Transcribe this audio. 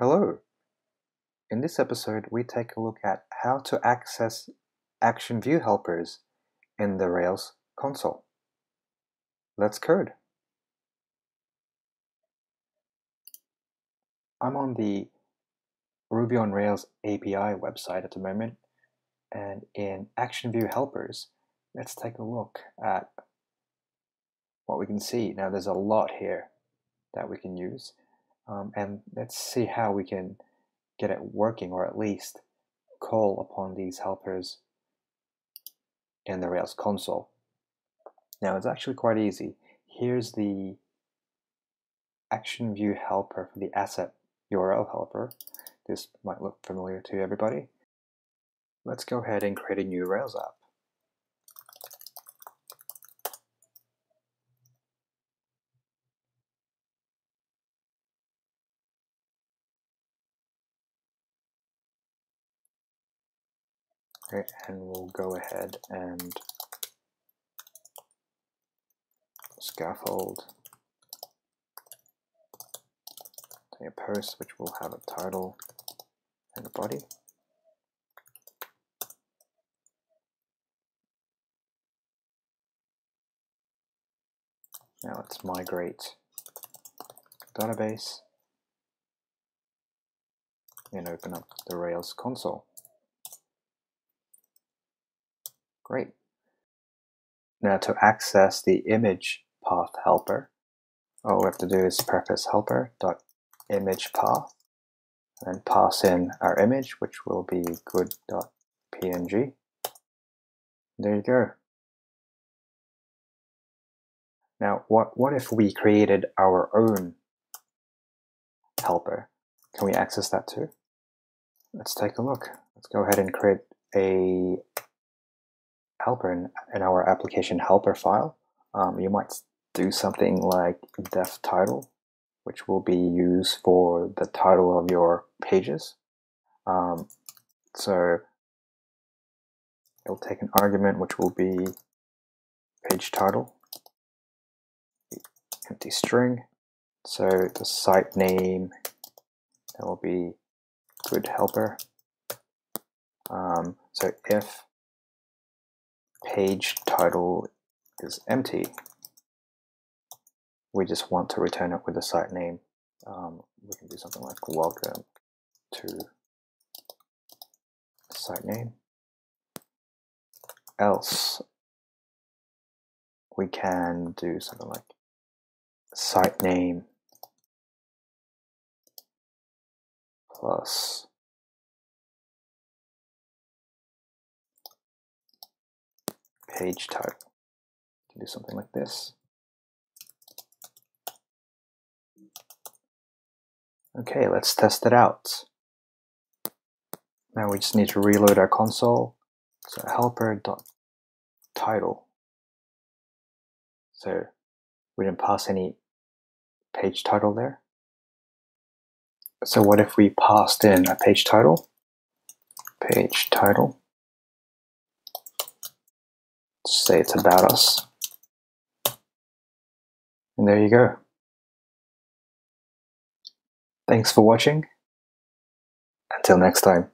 Hello! In this episode, we take a look at how to access action view helpers in the Rails console. Let's code. I'm on the Ruby on Rails API website at the moment, and in action view helpers, let's take a look at what we can see. Now, there's a lot here that we can use. And let's see how we can get it working, or at least call upon these helpers in the Rails console. Now, it's actually quite easy. Here's the action view helper for the asset URL helper. This might look familiar to everybody. Let's go ahead and create a new Rails app. Okay, and we'll go ahead and scaffold a post which will have a title and a body. Now let's migrate database and open up the Rails console. Great. Now to access the image path helper, all we have to do is prefix helper.image path and then pass in our image, which will be good.png. There you go. Now what if we created our own helper? Can we access that too? Let's take a look. Let's go ahead and create a helper in our application helper file. You might do something like def title, which will be used for the title of your pages. So it'll take an argument which will be page title, empty string. So the site name, that will be good helper. So if page title is empty, we just want to return it with the site name. We can do something like welcome to site name. Else, we can do something like site name plus page type. You can do something like this. Okay, let's test it out. Now we just need to reload our console. So helper.title. So we didn't pass any page title there. So what if we passed in a page title? Page title. Say it's about us, and there you go. Thanks for watching. Until next time.